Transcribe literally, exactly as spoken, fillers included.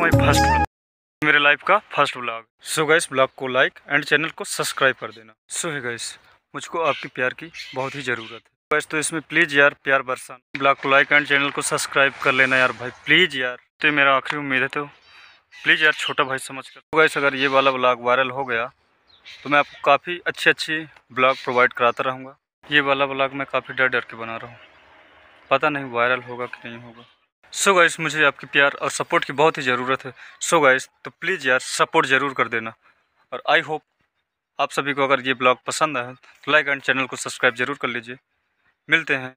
हूँ my first vlog, मेरे life का first vlog. So guys, blog को लाइक एंड चैनल को सब्सक्राइब कर देना। सो है गाइस, मुझको आपकी प्यार की बहुत ही ज़रूरत है गाइस, तो इसमें प्लीज़ यार प्यार बरसाना। ब्लॉग को लाइक एंड चैनल को सब्सक्राइब कर लेना यार भाई, प्लीज़ यार, तो मेरा आखिरी उम्मीद है, तो प्लीज़ यार छोटा भाई समझ कर। तो गाइस, अगर ये वाला ब्लॉग वायरल हो गया तो मैं आपको काफ़ी अच्छे अच्छे ब्लॉग प्रोवाइड कराता रहूँगा। ये वाला ब्लॉग मैं काफ़ी डर डर के बना रहा हूँ, पता नहीं वायरल होगा कि नहीं होगा। सो गाइस, मुझे आपकी प्यार और सपोर्ट की बहुत ही ज़रूरत है। सो गाइस, तो प्लीज़ यार सपोर्ट ज़रूर कर देना। और आई होप आप सभी को अगर ये ब्लॉग पसंद आए तो लाइक एंड चैनल को सब्सक्राइब ज़रूर कर लीजिए। मिलते हैं।